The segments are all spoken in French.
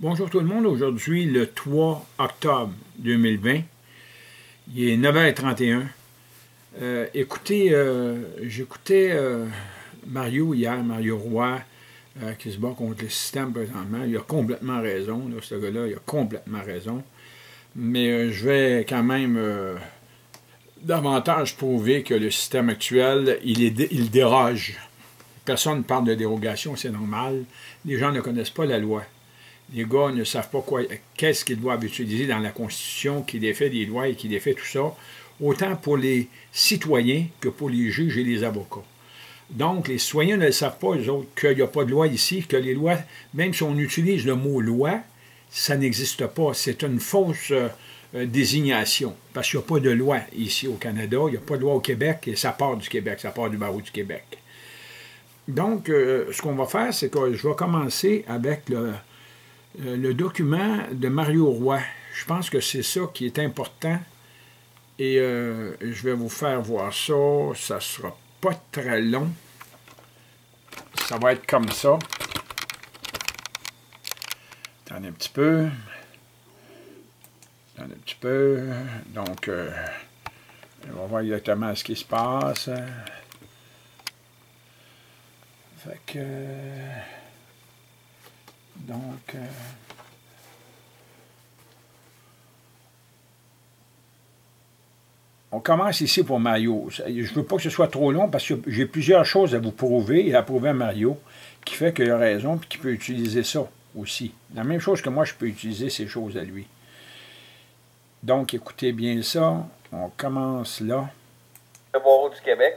Bonjour tout le monde, aujourd'hui le 3 octobre 2020, il est 9h31. J'écoutais Mario Roy, qui se bat contre le système présentement. Il a complètement raison, là, ce gars-là, il a complètement raison. Mais je vais quand même davantage prouver que le système actuel, il déroge. Personne ne parle de dérogation, c'est normal. Les gens ne connaissent pas la loi. Les gars ne savent pas qu'est-ce qu'ils doivent utiliser dans la Constitution, qui défait des lois et qui défait tout ça, autant pour les citoyens que pour les juges et les avocats. Donc, les citoyens ne le savent pas, eux autres, qu'il n'y a pas de loi ici, que les lois, même si on utilise le mot « loi », ça n'existe pas. C'est une fausse désignation, parce qu'il n'y a pas de loi ici au Canada, il n'y a pas de loi au Québec, et ça part du Québec, ça part du Barreau du Québec. Donc, ce qu'on va faire, c'est que je vais commencer avec le document de Mario Roy. Je pense que c'est ça qui est important. Et je vais vous faire voir ça. Ça ne sera pas très long. Ça va être comme ça. Attendez un petit peu. Attendez un petit peu. Donc, on va voir exactement ce qui se passe. Fait que... Donc, on commence ici pour Mario. Je ne veux pas que ce soit trop long parce que j'ai plusieurs choses à vous prouver et à prouver à Mario qui fait qu'il a raison et qu'il peut utiliser ça aussi. La même chose que moi, je peux utiliser ces choses à lui. Donc, écoutez bien ça. On commence là. Le Barreau du Québec.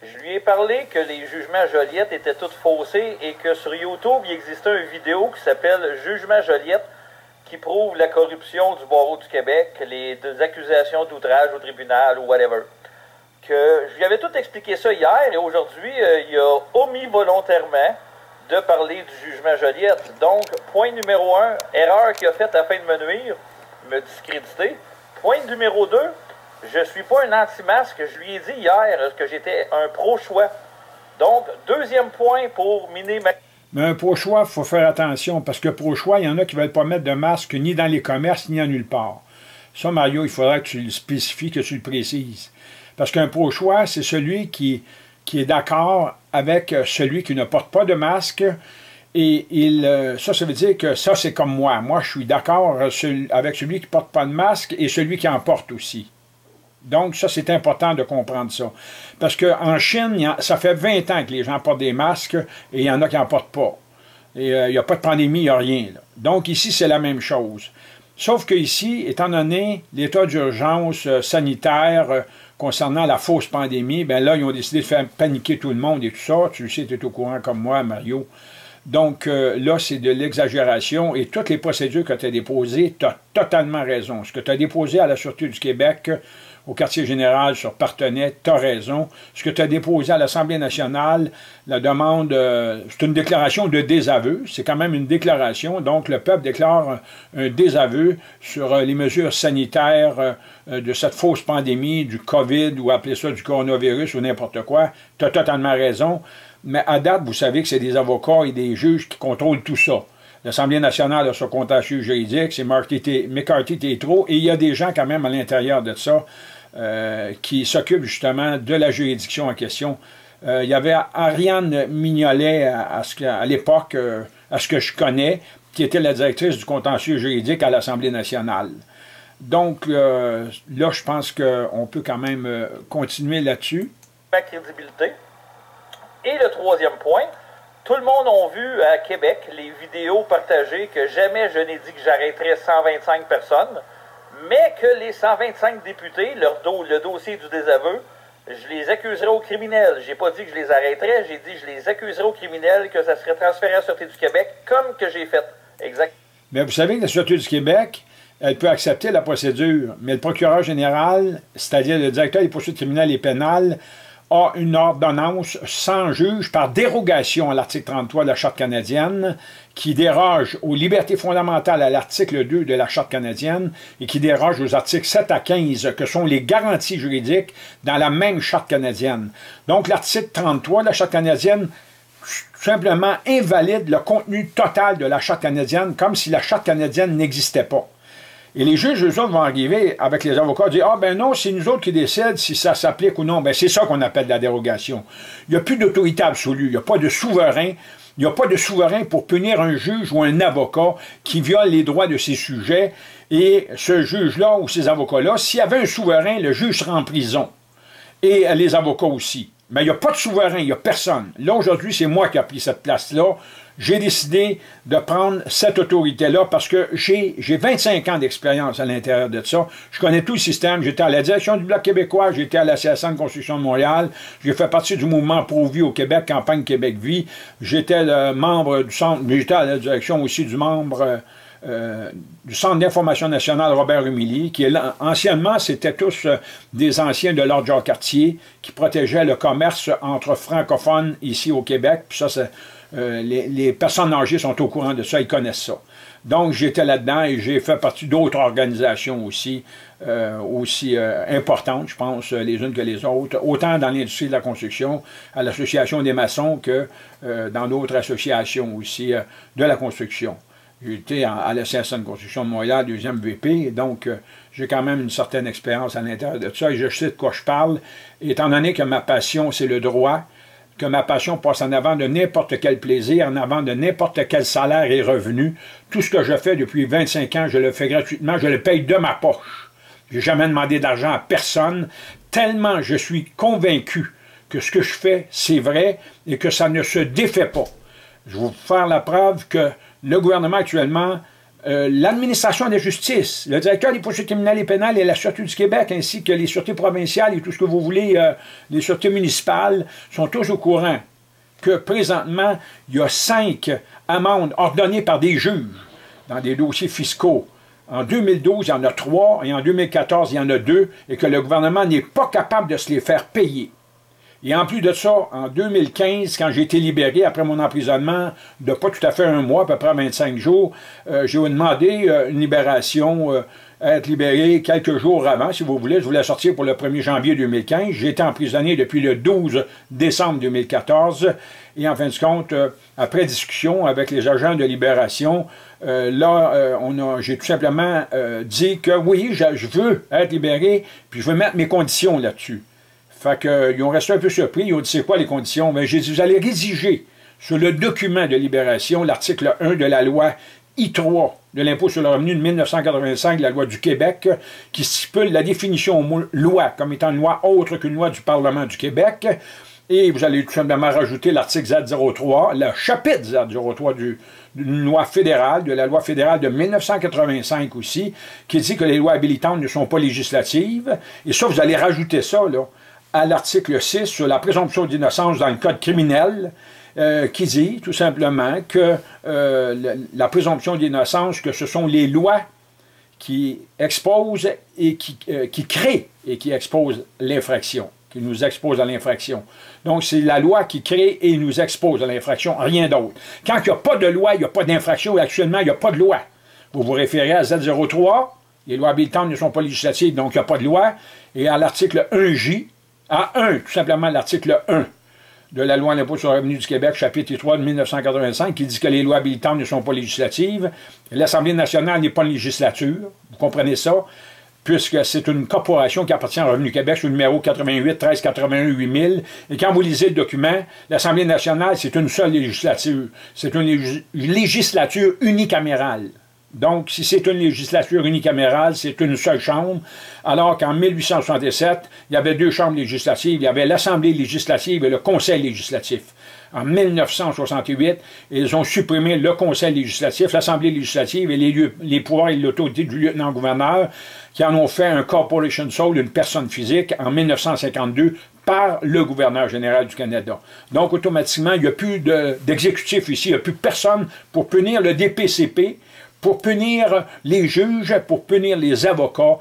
Je lui ai parlé que les jugements Joliette étaient tous faussés et que sur YouTube, il existait une vidéo qui s'appelle « Jugement Joliette » qui prouve la corruption du Barreau du Québec, les accusations d'outrage au tribunal ou whatever. Que je lui avais tout expliqué ça hier et aujourd'hui, il a omis volontairement de parler du jugement Joliette. Donc, point numéro 1, erreur qu'il a faite afin de me nuire, me discréditer. Point numéro 2, je ne suis pas un anti-masque, je lui ai dit hier que j'étais un pro-choix. Donc, deuxième point pour miner ma... Mais un pro-choix, il faut faire attention, parce que pro-choix, il y en a qui ne veulent pas mettre de masque ni dans les commerces, ni en nulle part. Ça, Mario, il faudra que tu le spécifies, que tu le précises. Parce qu'un pro-choix, c'est celui qui est d'accord avec celui qui ne porte pas de masque, et ça veut dire que ça, c'est comme moi. Moi, je suis d'accord avec celui qui ne porte pas de masque et celui qui en porte aussi. Donc, ça, c'est important de comprendre ça. Parce qu'en Chine, ça fait 20 ans que les gens portent des masques et il y en a qui n'en portent pas. Et il n'y a pas de pandémie, il n'y a rien. Là. Donc, ici, c'est la même chose. Sauf qu'ici, étant donné l'état d'urgence sanitaire concernant la fausse pandémie, bien là, ils ont décidé de faire paniquer tout le monde et tout ça. Tu sais, tu es au courant comme moi, Mario. Donc, là, c'est de l'exagération et toutes les procédures que tu as déposées, tu as totalement raison. Ce que tu as déposé à la Sûreté du Québec... au quartier général sur Partenay, tu as raison. Ce que tu as déposé à l'Assemblée nationale, la demande, c'est une déclaration de désaveu. C'est quand même une déclaration. Donc, le peuple déclare un désaveu sur les mesures sanitaires de cette fausse pandémie, du COVID ou appelez ça du coronavirus ou n'importe quoi. Tu as totalement raison. Mais à date, vous savez que c'est des avocats et des juges qui contrôlent tout ça. L'Assemblée nationale a son contentieux juridique, c'est McCarthy Tétrault, et il y a des gens quand même à l'intérieur de ça qui s'occupent justement de la juridiction en question. Il y avait Ariane Mignolet à l'époque, à ce que je connais, qui était la directrice du contentieux juridique à l'Assemblée nationale. Donc là, je pense qu'on peut quand même continuer là-dessus. La crédibilité. Et le troisième point, tout le monde a vu à Québec les vidéos partagées que jamais je n'ai dit que j'arrêterais 125 personnes. Mais que les 125 députés, le dossier du désaveu, je les accuserai au criminel. J'ai pas dit que je les arrêterais, j'ai dit que je les accuserai au criminel, que ça serait transféré à la Sûreté du Québec, comme que j'ai fait. Exact. Mais vous savez que la Sûreté du Québec, elle peut accepter la procédure, mais le procureur général, c'est-à-dire le directeur des poursuites criminelles et pénales, a une ordonnance sans juge par dérogation à l'article 33 de la Charte canadienne qui déroge aux libertés fondamentales à l'article 2 de la Charte canadienne et qui déroge aux articles 7 à 15 que sont les garanties juridiques dans la même Charte canadienne. Donc l'article 33 de la Charte canadienne tout simplement invalide le contenu total de la Charte canadienne, comme si la Charte canadienne n'existait pas. Et les juges, eux autres, vont arriver avec les avocats, dire « Ah ben non, c'est nous autres qui décident si ça s'applique ou non. » Ben c'est ça qu'on appelle la dérogation. Il n'y a plus d'autorité absolue, il n'y a pas de souverain. Il n'y a pas de souverain pour punir un juge ou un avocat qui viole les droits de ses sujets. Et ce juge-là ou ces avocats-là, s'il y avait un souverain, le juge serait en prison. Et les avocats aussi. Mais il n'y a pas de souverain, il n'y a personne. Là, aujourd'hui, c'est moi qui ai pris cette place-là. J'ai décidé de prendre cette autorité-là parce que j'ai 25 ans d'expérience à l'intérieur de ça. Je connais tout le système. J'étais à la direction du Bloc québécois, j'étais à la CSA de construction de Montréal, j'ai fait partie du mouvement pro-vie au Québec, Campagne Québec-Vie. J'étais le membre du centre, j'étais à la direction aussi du membre du Centre d'information nationale Robert Rumilly, qui est là, anciennement, c'était tous des anciens de Lord George Cartier qui protégeaient le commerce entre francophones ici au Québec. Puis ça, c'est... les personnes âgées sont au courant de ça, ils connaissent ça. Donc j'étais là-dedans et j'ai fait partie d'autres organisations aussi, importantes, je pense, les unes que les autres, autant dans l'industrie de la construction, à l'association des maçons que dans d'autres associations aussi de la construction. J'étais à la CSA de construction de Montréal, deuxième VP, donc j'ai quand même une certaine expérience à l'intérieur de ça et je sais de quoi je parle, étant donné que ma passion c'est le droit, que ma passion passe en avant de n'importe quel plaisir, en avant de n'importe quel salaire et revenu. Tout ce que je fais depuis 25 ans, je le fais gratuitement, je le paye de ma poche. Je n'ai jamais demandé d'argent à personne, tellement je suis convaincu que ce que je fais, c'est vrai et que ça ne se défait pas. Je vais vous faire la preuve que le gouvernement actuellement, l'administration de la justice, le directeur des poursuites criminelles et pénales et la Sûreté du Québec, ainsi que les sûretés provinciales et tout ce que vous voulez, les sûretés municipales, sont tous au courant que présentement, il y a 5 amendes ordonnées par des juges dans des dossiers fiscaux. En 2012, il y en a 3 et en 2014, il y en a 2 et que le gouvernement n'est pas capable de se les faire payer. Et en plus de ça, en 2015, quand j'ai été libéré après mon emprisonnement de pas tout à fait un mois, à peu près 25 jours, j'ai demandé une libération, être libéré quelques jours avant, si vous voulez. Je voulais sortir pour le 1er janvier 2015. J'ai été emprisonné depuis le 12 décembre 2014. Et en fin de compte, après discussion avec les agents de libération, j'ai tout simplement dit que oui, je veux être libéré, puis je veux mettre mes conditions là-dessus. Fait qu'ils ont resté un peu surpris, ils ont dit c'est quoi les conditions? Mais j'ai dit vous allez rédiger sur le document de libération, l'article 1 de la loi I3 de l'impôt sur le revenu de 1985, la loi du Québec, qui stipule la définition au mot loi comme étant une loi autre qu'une loi du Parlement du Québec. Et vous allez tout simplement rajouter l'article Z03, le chapitre Z03 d'une loi fédérale, de la loi fédérale de 1985 aussi, qui dit que les lois habilitantes ne sont pas législatives. Et ça, vous allez rajouter ça, là, à l'article 6 sur la présomption d'innocence dans le code criminel, qui dit tout simplement que la présomption d'innocence, que ce sont les lois qui exposent et qui créent et qui exposent l'infraction, qui nous exposent à l'infraction. Donc c'est la loi qui crée et nous expose à l'infraction, rien d'autre. Quand il n'y a pas de loi, il n'y a pas d'infraction, actuellement il n'y a pas de loi. Vous vous référez à Z03, les lois habilitantes ne sont pas législatives, donc il n'y a pas de loi, et à l'article 1J, tout simplement l'article 1 de la loi l'impôt sur le revenu du Québec, chapitre 3 de 1985, qui dit que les lois habilitantes ne sont pas législatives. L'Assemblée nationale n'est pas une législature, vous comprenez ça, puisque c'est une corporation qui appartient au Revenu Québec, sous le numéro 88 13 81 8000. Et quand vous lisez le document, l'Assemblée nationale, c'est une seule législature. C'est une législature unicamérale. Donc, si c'est une législature unicamérale, c'est une seule chambre, alors qu'en 1867, il y avait 2 chambres législatives, il y avait l'Assemblée législative et le Conseil législatif. En 1968, ils ont supprimé le Conseil législatif, l'Assemblée législative et les pouvoirs et l'autorité du lieutenant-gouverneur, qui en ont fait un corporation soul, une personne physique, en 1952, par le gouverneur général du Canada. Donc, automatiquement, il n'y a plus d'exécutif ici, il n'y a plus personne pour punir le DPCP, pour punir les juges, pour punir les avocats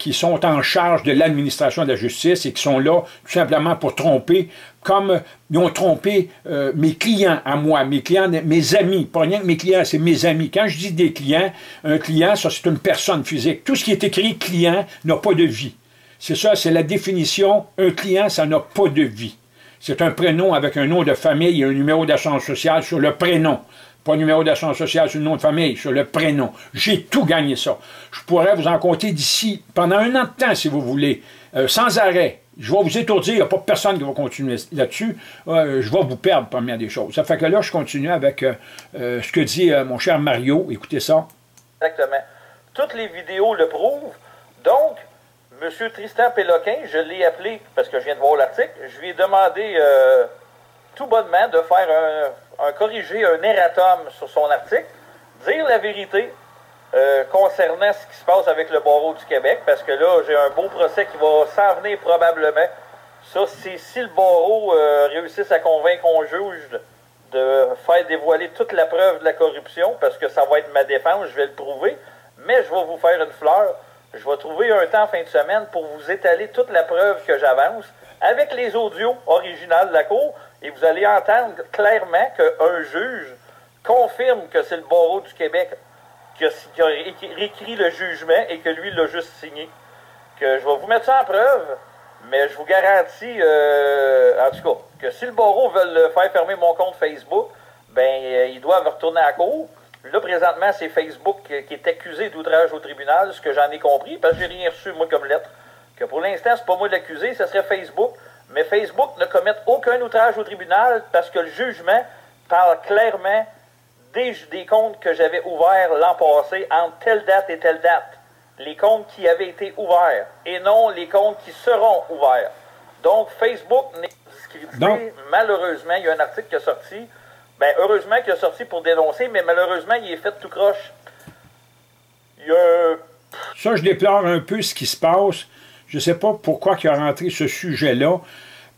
qui sont en charge de l'administration de la justice et qui sont là tout simplement pour tromper, comme ils ont trompé mes clients à moi, mes clients, mes amis, pas rien que mes clients, c'est mes amis. Quand je dis des clients, un client, ça c'est une personne physique. Tout ce qui est écrit « client » n'a pas de vie. C'est ça, c'est la définition, un client, ça n'a pas de vie. C'est un prénom avec un nom de famille et un numéro d'assurance sociale sur le prénom. Pas numéro d'assurance sociale sur le nom de famille, sur le prénom. J'ai tout gagné ça. Je pourrais vous en compter d'ici pendant un an de temps, si vous voulez, sans arrêt. Je vais vous étourdir, il n'y a pas personne qui va continuer là-dessus. Je vais vous perdre, première des choses. Ça fait que là, je continue avec ce que dit mon cher Mario. Écoutez ça. Exactement. Toutes les vidéos le prouvent. Donc, M. Tristan Péloquin, je l'ai appelé, parce que je viens de voir l'article, je lui ai demandé tout bonnement de faire corriger un erratum sur son article, dire la vérité concernant ce qui se passe avec le Barreau du Québec, parce que là, j'ai un beau procès qui va s'en venir probablement. Ça, c'est si le Barreau réussisse à convaincre un juge de faire dévoiler toute la preuve de la corruption, parce que ça va être ma défense, je vais le prouver, mais je vais vous faire une fleur. Je vais trouver un temps en fin de semaine pour vous étaler toute la preuve que j'avance avec les audios originales de la Cour, et vous allez entendre clairement qu'un juge confirme que c'est le Barreau du Québec qui a réécrit le jugement et que lui l'a juste signé. Que je vais vous mettre ça en preuve, mais je vous garantis, en tout cas, que si le Barreau veut faire fermer mon compte Facebook, ben ils doivent retourner à la Cour. Là, présentement, c'est Facebook qui est accusé d'outrage au tribunal, ce que j'en ai compris, parce que j'ai rien reçu, moi, comme lettre. Que pour l'instant, c'est pas moi l'accusé, ce serait Facebook. Mais Facebook ne commet aucun outrage au tribunal parce que le jugement parle clairement des comptes que j'avais ouverts l'an passé entre telle date et telle date. Les comptes qui avaient été ouverts et non les comptes qui seront ouverts. Donc, Facebook n'est discrédité. Malheureusement, il y a un article qui est sorti. Ben, heureusement qu'il est sorti pour dénoncer, mais malheureusement, il est fait tout croche. Ça, je déplore un peu ce qui se passe. Je ne sais pas pourquoi il a rentré ce sujet-là,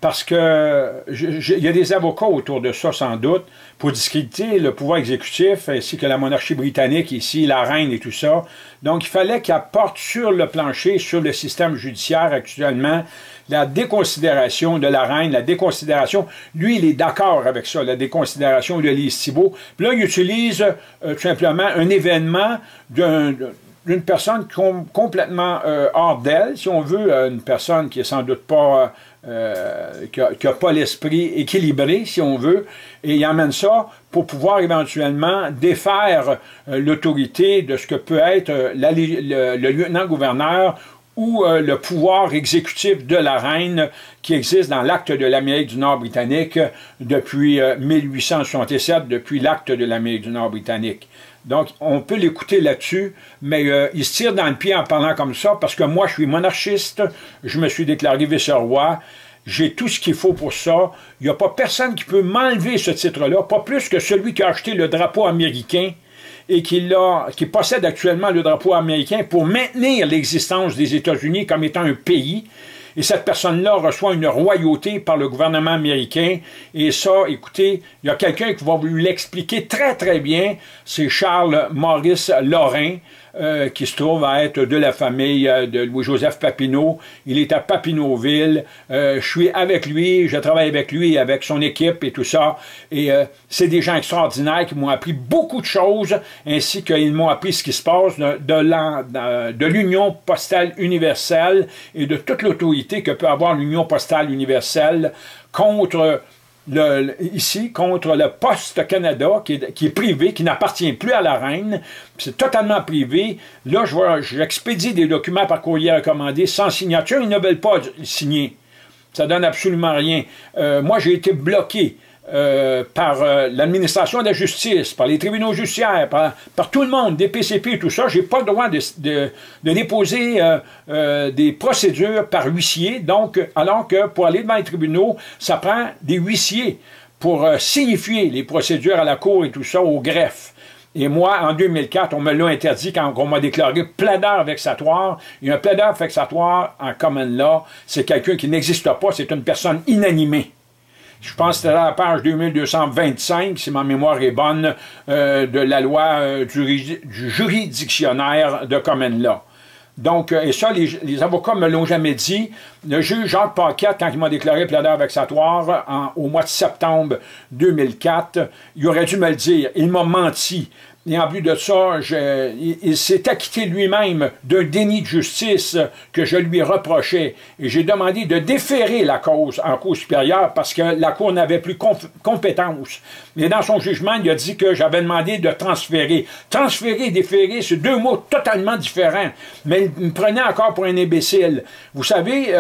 parce que il y a des avocats autour de ça, sans doute, pour discréditer le pouvoir exécutif, ainsi que la monarchie britannique, ici, la reine et tout ça. Donc, il fallait qu'il apporte sur le plancher, sur le système judiciaire actuellement, la déconsidération de la reine, la déconsidération, lui, il est d'accord avec ça, la déconsidération de Lise Thibault. Puis là, il utilise tout simplement un événement d'une personne complètement hors d'elle, si on veut, une personne qui est sans doute pas, qui n'a pas l'esprit équilibré, si on veut, et il amène ça pour pouvoir éventuellement défaire l'autorité de ce que peut être le lieutenant-gouverneur ou le pouvoir exécutif de la reine qui existe dans l'acte de l'Amérique du Nord britannique depuis 1867, depuis l'acte de l'Amérique du Nord britannique. Donc, on peut l'écouter là-dessus, mais il se tire dans le pied en parlant comme ça, parce que moi, je suis monarchiste, je me suis déclaré vice-roi, j'ai tout ce qu'il faut pour ça, il n'y a pas personne qui peut m'enlever ce titre-là, pas plus que celui qui a acheté le drapeau américain, et qui possède actuellement le drapeau américain pour maintenir l'existence des États-Unis comme étant un pays. Et cette personne-là reçoit une royauté par le gouvernement américain. Et ça, écoutez, il y a quelqu'un qui va vous l'expliquer très, très bien. C'est Charles-Maurice Lorrain, qui se trouve à être de la famille de Louis-Joseph Papineau. Il est à Papineauville. Je suis avec lui, je travaille avec lui, avec son équipe et tout ça. Et c'est des gens extraordinaires qui m'ont appris beaucoup de choses, ainsi qu'ils m'ont appris ce qui se passe de l'Union postale universelle et de toute l'autorité que peut avoir l'Union postale universelle contre... ici, contre le Poste Canada, qui est privé, qui n'appartient plus à la reine. C'est totalement privé. Là, j'expédie des documents par courrier recommandé sans signature. Ils ne veulent pas signer. Ça donne absolument rien. Moi, j'ai été bloqué par l'administration de la justice, par les tribunaux judiciaires, par tout le monde, DPCP et tout ça. J'ai pas le droit de déposer des procédures par huissier, donc, alors que pour aller devant les tribunaux, ça prend des huissiers pour signifier les procédures à la cour et tout ça, au greffe. Et moi, en 2004, on me l'a interdit quand on m'a déclaré plaideur vexatoire. Et un plaideur vexatoire, en common law, c'est quelqu'un qui n'existe pas, c'est une personne inanimée. Je pense que c'était à la page 2225, si ma mémoire est bonne, de la loi du juridictionnaire de Common Law. Donc, et ça, les avocats ne me l'ont jamais dit. Le juge Jacques Paquette, quand il m'a déclaré plaideur vexatoire au mois de septembre 2004, il aurait dû me le dire. Il m'a menti. Et en plus de ça, il s'est acquitté lui-même d'un déni de justice que je lui reprochais. Et j'ai demandé de déférer la cause en cour supérieure parce que la cour n'avait plus compétence. Mais dans son jugement, il a dit que j'avais demandé de transférer. Transférer et déférer, c'est deux mots totalement différents. Mais il me prenait encore pour un imbécile. Vous savez,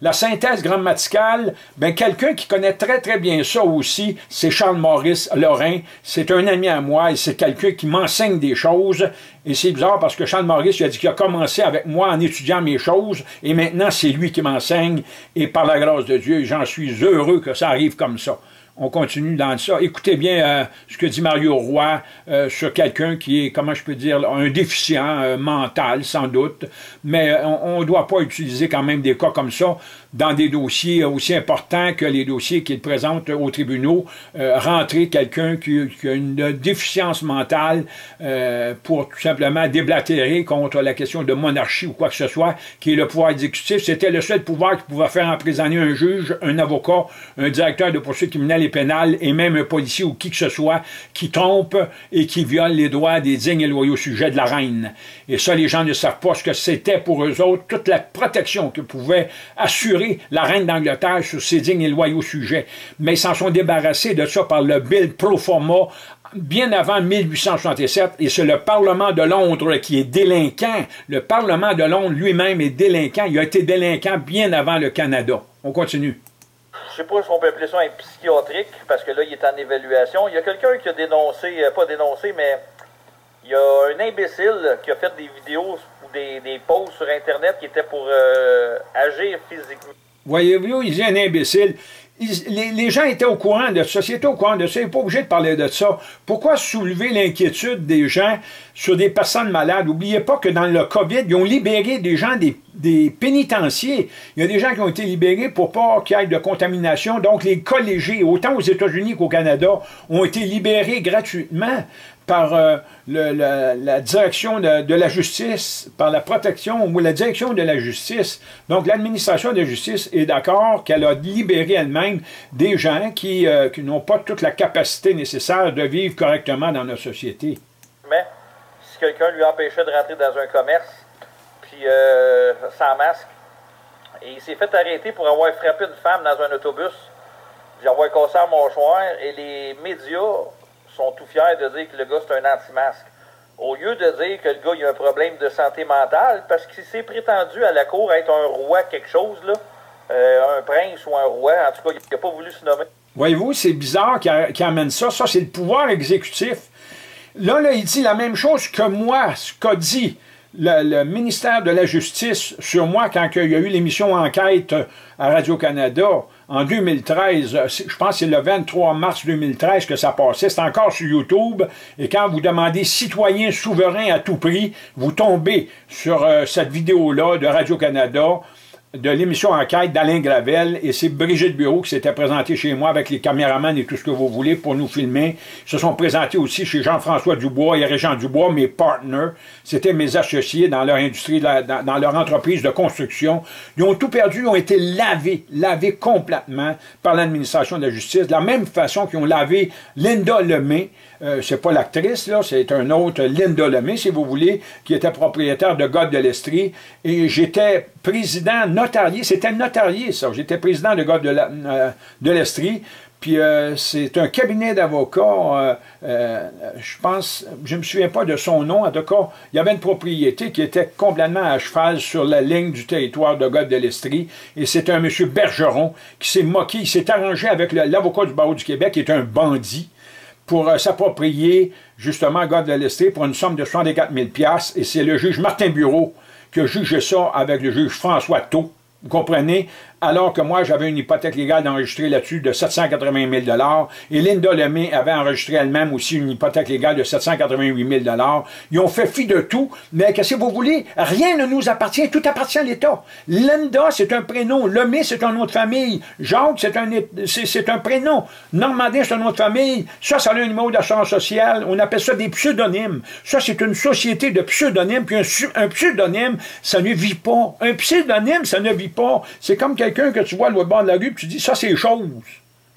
la synthèse grammaticale, ben quelqu'un qui connaît très très bien ça aussi, c'est Charles-Maurice Lorrain. C'est un ami à moi et c'est quelqu'un qui m'enseigne des choses, et c'est bizarre parce que Charles-Maurice a dit qu'il a commencé avec moi en étudiant mes choses, et maintenant c'est lui qui m'enseigne, et par la grâce de Dieu, j'en suis heureux que ça arrive comme ça. On continue dans ça. Écoutez bien ce que dit Mario Roy sur quelqu'un qui est, comment je peux dire, un déficient mental, sans doute, mais on ne doit pas utiliser quand même des cas comme ça dans des dossiers aussi importants que les dossiers qu'il présente aux tribunaux, rentrer quelqu'un qui a une déficience mentale pour tout simplement déblatérer contre la question de monarchie ou quoi que ce soit, qui est le pouvoir exécutif. C'était le seul pouvoir qui pouvait faire emprisonner un juge, un avocat, un directeur de poursuites criminelles et pénales, et même un policier ou qui que ce soit qui trompe et qui viole les droits des dignes et loyaux sujets de la reine. Et ça, les gens ne savent pas ce que c'était pour eux autres, toute la protection que pouvait assurer la reine d'Angleterre sur ses dignes et loyaux sujets. Mais ils s'en sont débarrassés de ça par le bill pro forma bien avant 1867, et c'est le Parlement de Londres qui est délinquant. Le Parlement de Londres lui-même est délinquant. Il a été délinquant bien avant le Canada. On continue. Je ne sais pas si on peut appeler ça un psychiatrique, parce que là, il est en évaluation. Il y a quelqu'un qui a dénoncé, pas dénoncé, mais il y a un imbécile qui a fait des vidéos ou des posts sur Internet qui étaient pour agir physiquement. Voyez-vous, il y a un imbécile. Les gens étaient au courant de ça, c'était au courant de ça, ils n'étaient pas obligés de parler de ça. Pourquoi soulever l'inquiétude des gens sur des personnes malades? N'oubliez pas que dans le COVID, ils ont libéré des gens des pénitenciers. Il y a des gens qui ont été libérés pour pas qu'il y ait de contamination. Donc les collégiés, autant aux États-Unis qu'au Canada, ont été libérés gratuitement par la direction de la justice, par la protection ou la direction de la justice. Donc l'administration de justice est d'accord qu'elle a libéré elle-même des gens qui n'ont pas toute la capacité nécessaire de vivre correctement dans notre société. Mais si quelqu'un lui empêchait de rentrer dans un commerce, puis sans masque, et il s'est fait arrêter pour avoir frappé une femme dans un autobus, puis avoir cassé un mâchoire, et les médias sont tout fiers de dire que le gars, c'est un anti-masque. Au lieu de dire que le gars, il a un problème de santé mentale, parce qu'il s'est prétendu à la cour être un roi quelque chose, là, un prince ou un roi, en tout cas, il n'a pas voulu se nommer. Voyez-vous, c'est bizarre qu'il amène ça. Ça, c'est le pouvoir exécutif. Là, il dit la même chose que moi, ce qu'a dit le ministère de la Justice sur moi quand il y a eu l'émission Enquête à Radio-Canada. En 2013, je pense que c'est le 23 mars 2013 que ça passait, c'est encore sur YouTube, et quand vous demandez « citoyen souverain à tout prix », vous tombez sur cette vidéo-là de Radio-Canada, de l'émission Enquête d'Alain Gravel, et c'est Brigitte Bureau qui s'était présentée chez moi avec les caméramans et tout ce que vous voulez pour nous filmer. Ils se sont présentés aussi chez Jean-François Dubois et Régent Dubois, mes partners. C'était mes associés dans leur industrie, dans leur entreprise de construction. Ils ont tout perdu, ils ont été lavés complètement par l'administration de la justice, de la même façon qu'ils ont lavé Linda Lemay. C'est pas l'actrice, là, c'est un autre, Linda Lemay, si vous voulez, qui était propriétaire de Gode de l'Estrie, et j'étais président notarié, c'était notarié ça, j'étais président de Gode de l'Estrie, puis c'est un cabinet d'avocats, je pense, je ne me souviens pas de son nom, en tout cas, il y avait une propriété qui était complètement à cheval sur la ligne du territoire de Gode de l'Estrie, et c'est un monsieur Bergeron qui s'est moqué, il s'est arrangé avec l'avocat du Barreau du Québec, qui est un bandit, pour s'approprier justement Gode de l'Estrie pour une somme de 64 000 $, et c'est le juge Martin Bureau qui a jugé ça avec le juge François Taux, vous comprenez, alors que moi j'avais une hypothèque légale enregistrée là-dessus de 780 000 $, et Linda Lemay avait enregistré elle-même aussi une hypothèque légale de 788 000 $. Ils ont fait fi de tout, mais qu'est-ce que vous voulez? Rien ne nous appartient, tout appartient à l'État. Linda, c'est un prénom, Lemay, c'est un nom de famille, Jacques, c'est un prénom, Normandin, c'est un nom de famille, ça a un numéro d'assurance sociale, on appelle ça des pseudonymes. Ça, c'est une société de pseudonymes, puis un pseudonyme, ça ne vit pas. Un pseudonyme, ça ne vit pas. C'est comme quelqu'un que tu vois à l'autre bord de la rue, puis tu dis, ça c'est chose.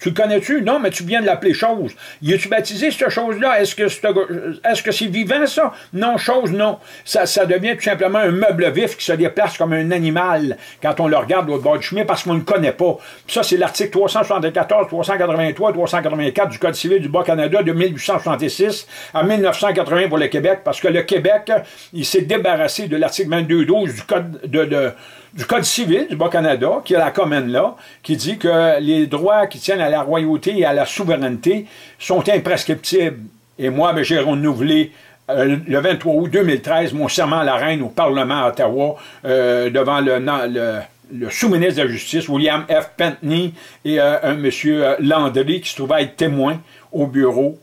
Tu le connais-tu? Non, mais tu viens de l'appeler chose. Il est-tu baptisé, cette chose-là? Est-ce que c'est vivant, ça? Non, chose, non. Ça devient tout simplement un meuble vif qui se déplace comme un animal quand on le regarde au bord du chemin parce qu'on ne le connaît pas. Puis ça, c'est l'article 374, 383, 384 du Code civil du Bas-Canada de 1866 à 1980 pour le Québec, parce que le Québec, il s'est débarrassé de l'article 22.12 du Code du Code civil du Bas-Canada, qui a la commande là, qui dit que les droits qui tiennent à la royauté et à la souveraineté sont imprescriptibles. Et moi, ben, j'ai renouvelé le 23 août 2013 mon serment à la Reine au Parlement à Ottawa devant le sous-ministre de la Justice, William F. Pentney, et un monsieur Landry, qui se trouvait être témoin au bureau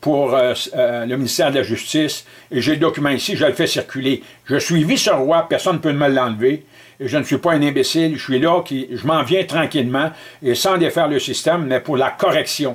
pour le ministère de la Justice, et j'ai le document ici, je le fais circuler. Je suivis ce roi, personne ne peut me l'enlever, et je ne suis pas un imbécile, je suis là, je m'en viens tranquillement, et sans défaire le système, mais pour la correction.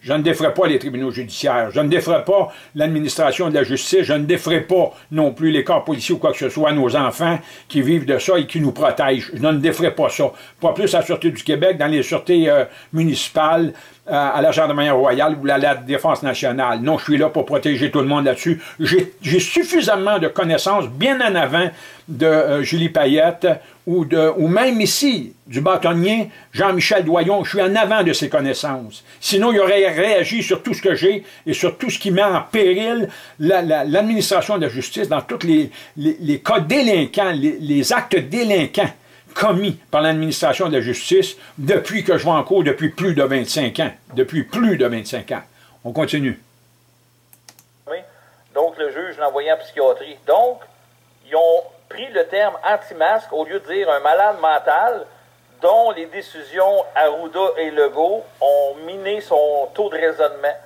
Je ne défrais pas les tribunaux judiciaires, je ne défrais pas l'administration de la justice, je ne défrais pas non plus les corps policiers ou quoi que ce soit, nos enfants qui vivent de ça et qui nous protègent. Je ne défrais pas ça. Pas plus à la Sûreté du Québec, dans les sûretés municipales, à la Gendarmerie royale ou à la Défense nationale. Non, je suis là pour protéger tout le monde là-dessus. J'ai suffisamment de connaissances bien en avant de Julie Payette ou même ici, du bâtonnier Jean-Michel Doyon. Je suis en avant de ses connaissances. Sinon, il aurait réagi sur tout ce que j'ai et sur tout ce qui met en péril l'administration de la justice dans tous les cas délinquants, les actes délinquants commis par l'administration de la justice depuis que je vais en cours depuis plus de 25 ans. Depuis plus de 25 ans. On continue. Oui. Donc, le juge l'a envoyé en psychiatrie. Donc, ils ont pris le terme anti-masque au lieu de dire un malade mental dont les décisions Arruda et Legault ont miné son taux de raisonnement.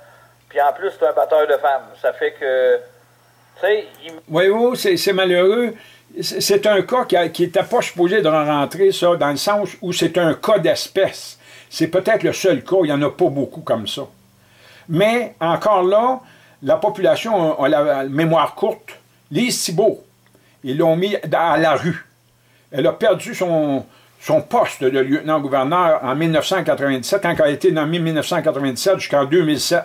Puis en plus, c'est un batteur de femmes. Ça fait que... Oui, c'est malheureux. C'est un cas qui n'était pas supposé de rentrer, ça, dans le sens où c'est un cas d'espèce. C'est peut-être le seul cas, il n'y en a pas beaucoup comme ça. Mais, encore là, la population a la mémoire courte. Lise Thibault, ils l'ont mis à la rue. Elle a perdu son poste de lieutenant-gouverneur en 1997, quand elle a été nommée en 1997 jusqu'en 2007.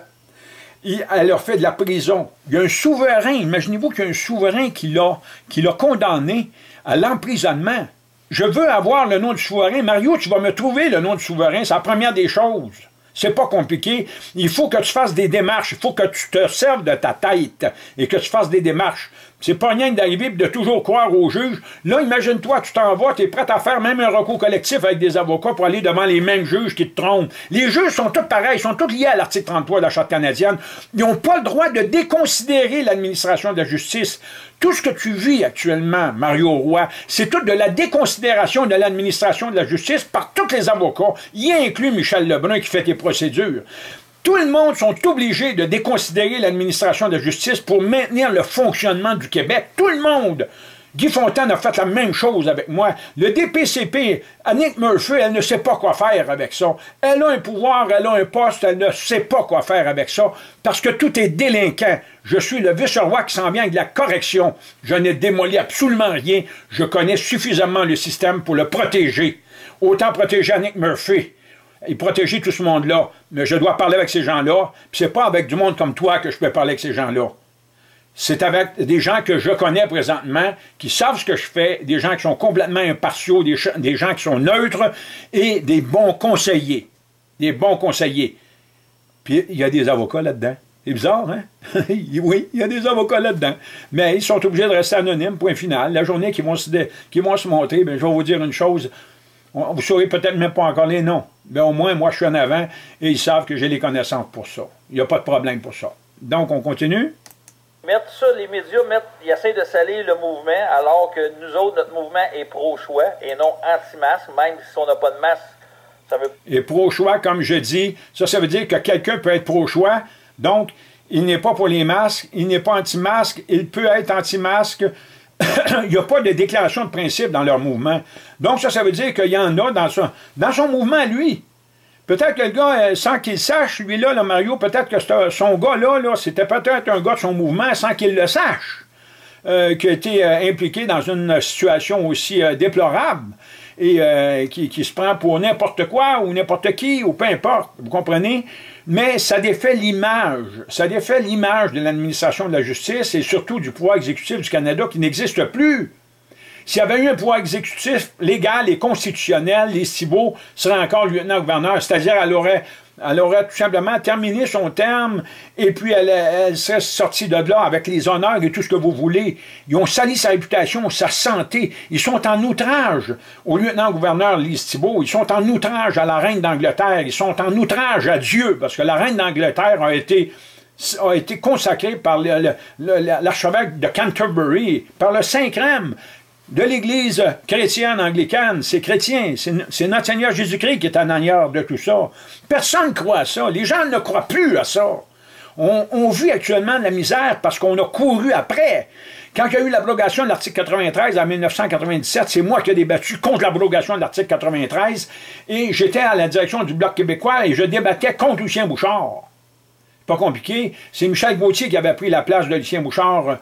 Elle a fait de la prison. Il y a un souverain, imaginez-vous qu'il y a un souverain qui l'a condamné à l'emprisonnement. Je veux avoir le nom du souverain. Mario, tu vas me trouver le nom du souverain, c'est la première des choses. C'est pas compliqué. Il faut que tu fasses des démarches, il faut que tu te serves de ta tête et que tu fasses des démarches. C'est pas rien d'arriver et de toujours croire au juge. Là, imagine-toi, tu t'en vas, tu es prêt à faire même un recours collectif avec des avocats pour aller devant les mêmes juges qui te trompent. Les juges sont tous pareils, ils sont tous liés à l'article 33 de la Charte canadienne. Ils n'ont pas le droit de déconsidérer l'administration de la justice. Tout ce que tu vis actuellement, Mario Roy, c'est tout de la déconsidération de l'administration de la justice par tous les avocats, y inclus Michel Lebrun qui fait tes procédures. Tout le monde sont obligés de déconsidérer l'administration de justice pour maintenir le fonctionnement du Québec. Tout le monde! Guy Fontaine a fait la même chose avec moi. Le DPCP, Annick Murphy, elle ne sait pas quoi faire avec ça. Elle a un pouvoir, elle a un poste, elle ne sait pas quoi faire avec ça, parce que tout est délinquant. Je suis le vice-roi qui s'en vient avec de la correction. Je n'ai démoli absolument rien. Je connais suffisamment le système pour le protéger. Autant protéger Annick Murphy. Et protéger tout ce monde-là. Mais je dois parler avec ces gens-là. Puis c'est pas avec du monde comme toi que je peux parler avec ces gens-là. C'est avec des gens que je connais présentement, qui savent ce que je fais, des gens qui sont complètement impartiaux, des gens qui sont neutres, et des bons conseillers. Des bons conseillers. Puis il y a des avocats là-dedans. C'est bizarre, hein? Oui, il y a des avocats là-dedans. Mais ils sont obligés de rester anonymes, point final. La journée qu'ils vont se montrer, bien, je vais vous dire une chose... Vous ne saurez peut-être même pas encore les noms, mais au moins, moi, je suis en avant et ils savent que j'ai les connaissances pour ça. Il n'y a pas de problème pour ça. Donc, on continue. Mettre ça, les médias, ils essaient de salir le mouvement, alors que nous autres, notre mouvement est pro-choix et non anti-masque, même si on n'a pas de masque. Ça veut... Et pro-choix, comme je dis, ça veut dire que quelqu'un peut être pro-choix, donc il n'est pas pour les masques, il n'est pas anti-masque, il peut être anti-masque. Il n'y a pas de déclaration de principe dans leur mouvement. Donc ça veut dire qu'il y en a dans son mouvement, lui. Peut-être que le gars, sans qu'il sache, lui-là, Mario, peut-être que son gars-là, c'était peut-être un gars de son mouvement sans qu'il le sache. qui a été impliqué dans une situation aussi déplorable et qui se prend pour n'importe quoi ou n'importe qui ou peu importe, vous comprenez? Mais ça défait l'image de l'administration de la justice et surtout du pouvoir exécutif du Canada qui n'existe plus. S'il y avait eu un pouvoir exécutif légal et constitutionnel, Lise Thibault serait encore lieutenant-gouverneur, c'est-à-dire elle aurait tout simplement terminé son terme et puis elle serait sortie de là avec les honneurs et tout ce que vous voulez. Ils ont sali sa réputation, sa santé. Ils sont en outrage au lieutenant-gouverneur Lise Thibault. Ils sont en outrage à la reine d'Angleterre. Ils sont en outrage à Dieu parce que la reine d'Angleterre a été consacrée par l'archevêque de Canterbury, par le Saint Crème de l'Église chrétienne anglicane. C'est chrétien, c'est notre Seigneur Jésus-Christ qui est en arrière de tout ça. Personne ne croit à ça, les gens ne croient plus à ça. On vit actuellement de la misère parce qu'on a couru après. Quand il y a eu l'abrogation de l'article 93 en 1997, c'est moi qui ai débattu contre l'abrogation de l'article 93, et j'étais à la direction du Bloc québécois et je débattais contre Lucien Bouchard. Pas compliqué, c'est Michel Gauthier qui avait pris la place de Lucien Bouchard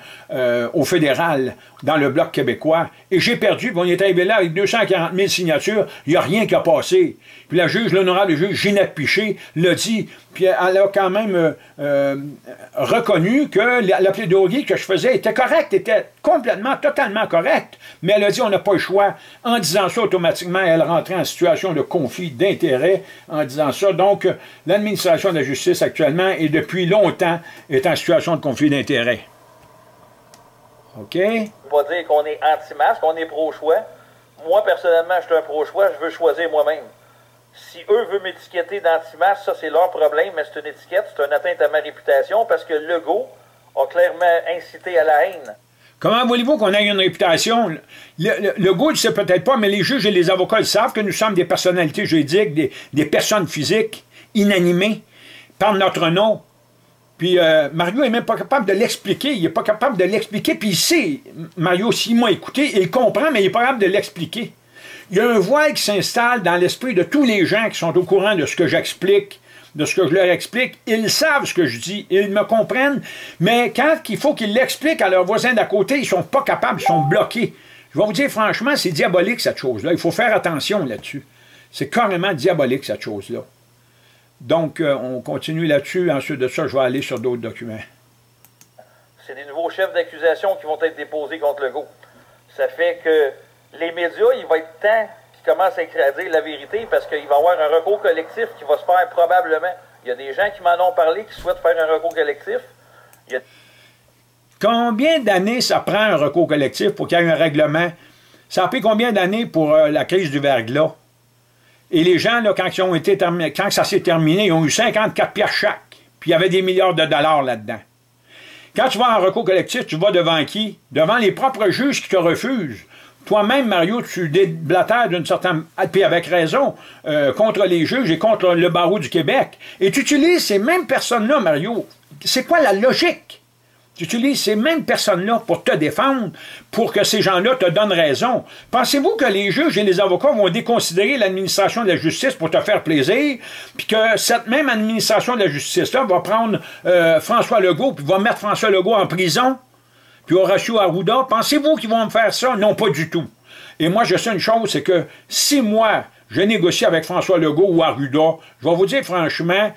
au fédéral, dans le Bloc québécois, et j'ai perdu, puis on est arrivé là avec 240 000 signatures, il n'y a rien qui a passé. Puis la juge, l'honorable juge Ginette Piché l'a dit, puis elle a quand même reconnu que la plaidoirie que je faisais était correcte, était complètement, totalement correcte, mais elle a dit on n'a pas le choix. En disant ça, automatiquement, elle rentrait en situation de conflit d'intérêt en disant ça. Donc, l'administration de la justice actuellement est depuis longtemps est en situation de conflit d'intérêts. OK? On va dire qu'on est anti-masque, qu'on est pro-choix. Moi, personnellement, je suis un pro-choix, je veux choisir moi-même. Si eux veulent m'étiqueter d'anti-masque, ça, c'est leur problème, mais c'est une étiquette, c'est une atteinte à ma réputation parce que Legault a clairement incité à la haine. Comment voulez-vous qu'on ait une réputation? Legault ne le sait peut-être pas, mais les juges et les avocats le savent que nous sommes des personnalités juridiques, des personnes physiques inanimées, par notre nom. Puis Mario n'est même pas capable de l'expliquer. Il n'est pas capable de l'expliquer. Puis il sait, Mario, s'il m'a écouté, il comprend, mais il n'est pas capable de l'expliquer. Il y a un voile qui s'installe dans l'esprit de tous les gens qui sont au courant de ce que j'explique, de ce que je leur explique. Ils savent ce que je dis. Ils me comprennent. Mais quand il faut qu'ils l'expliquent à leurs voisins d'à côté, ils ne sont pas capables, ils sont bloqués. Je vais vous dire franchement, c'est diabolique cette chose-là. Il faut faire attention là-dessus. C'est carrément diabolique cette chose-là. Donc, on continue là-dessus. Ensuite de ça, je vais aller sur d'autres documents. C'est des nouveaux chefs d'accusation qui vont être déposés contre Legault. Ça fait que les médias, il va être temps qu'ils commencent à dire la vérité parce qu'il va y avoir un recours collectif qui va se faire probablement. Il y a des gens qui m'en ont parlé qui souhaitent faire un recours collectif. Combien d'années ça prend un recours collectif pour qu'il y ait un règlement? Ça a pris combien d'années pour la crise du verglas? Et les gens, là, quand ça s'est terminé, ils ont eu 54 piastres chaque. Puis il y avait des milliards de dollars là-dedans. Quand tu vas en recours collectif, tu vas devant qui? Devant les propres juges qui te refusent. Toi-même, Mario, tu déblatères d'une certaine... Puis avec raison, contre les juges et contre le Barreau du Québec. Et tu utilises ces mêmes personnes-là, Mario. C'est quoi la logique? Tu utilises ces mêmes personnes-là pour te défendre, pour que ces gens-là te donnent raison. Pensez-vous que les juges et les avocats vont déconsidérer l'administration de la justice pour te faire plaisir, puis que cette même administration de la justice-là va prendre François Legault, puis va mettre François Legault en prison, puis Horacio Arruda? Pensez-vous qu'ils vont me faire ça? Non, pas du tout. Et moi, je sais une chose, c'est que si moi, je négocie avec François Legault ou Arruda, je vais vous dire franchement...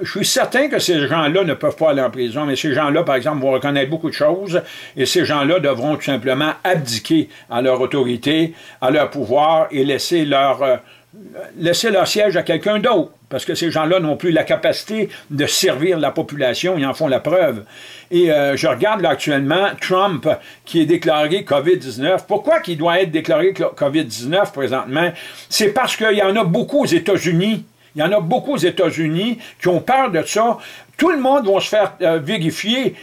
Je suis certain que ces gens-là ne peuvent pas aller en prison, mais ces gens-là, par exemple, vont reconnaître beaucoup de choses, et ces gens-là devront tout simplement abdiquer à leur autorité, à leur pouvoir, et laisser leur siège à quelqu'un d'autre, parce que ces gens-là n'ont plus la capacité de servir la population, ils en font la preuve. Et je regarde là actuellement Trump, qui est déclaré COVID-19. Pourquoi qu'il doit être déclaré COVID-19 présentement? C'est parce qu'il y en a beaucoup aux États-Unis. Il y en a beaucoup aux États-Unis qui ont peur de ça. Tout le monde va se faire vérifier.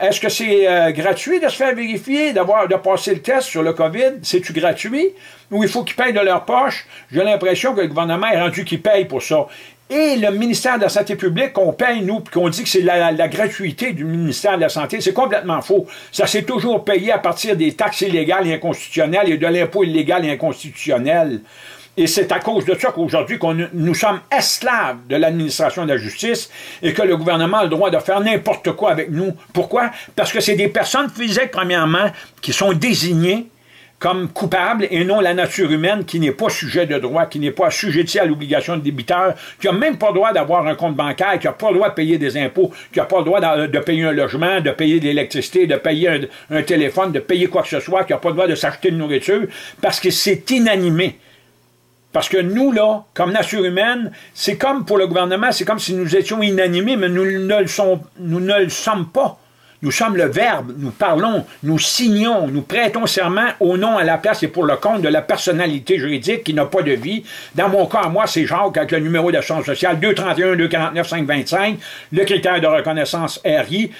Est-ce que c'est gratuit de se faire vérifier, de passer le test sur le COVID? C'est-tu gratuit? Ou il faut qu'ils payent de leur poche? J'ai l'impression que le gouvernement est rendu qu'ils payent pour ça. Et le ministère de la Santé publique, qu'on paye, nous, puis qu'on dit que c'est la gratuité du ministère de la Santé, c'est complètement faux. Ça s'est toujours payé à partir des taxes illégales et inconstitutionnelles et de l'impôt illégal et inconstitutionnel. Et c'est à cause de ça qu'aujourd'hui nous sommes esclaves de l'administration de la justice et que le gouvernement a le droit de faire n'importe quoi avec nous. Pourquoi? Parce que c'est des personnes physiques, premièrement, qui sont désignées comme coupables et non la nature humaine qui n'est pas sujet de droit, qui n'est pas assujettie à l'obligation de débiteur, qui n'a même pas le droit d'avoir un compte bancaire, qui n'a pas le droit de payer des impôts, qui n'a pas le droit de payer un logement, de payer de l'électricité, de payer un téléphone, de payer quoi que ce soit, qui n'a pas le droit de s'acheter de nourriture, parce que c'est inanimé. Parce que nous, là, comme nature humaine, c'est comme pour le gouvernement, c'est comme si nous étions inanimés, mais nous ne le sommes pas. Nous sommes le verbe, nous parlons, nous signons, nous prêtons serment au nom, à la place et pour le compte de la personnalité juridique qui n'a pas de vie. Dans mon cas, moi, c'est Jacques avec le numéro d'assurance sociale 231-249-525, le critère de reconnaissance RI,